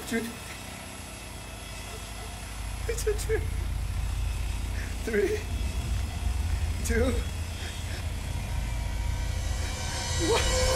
100, 2, 3, 2, 1.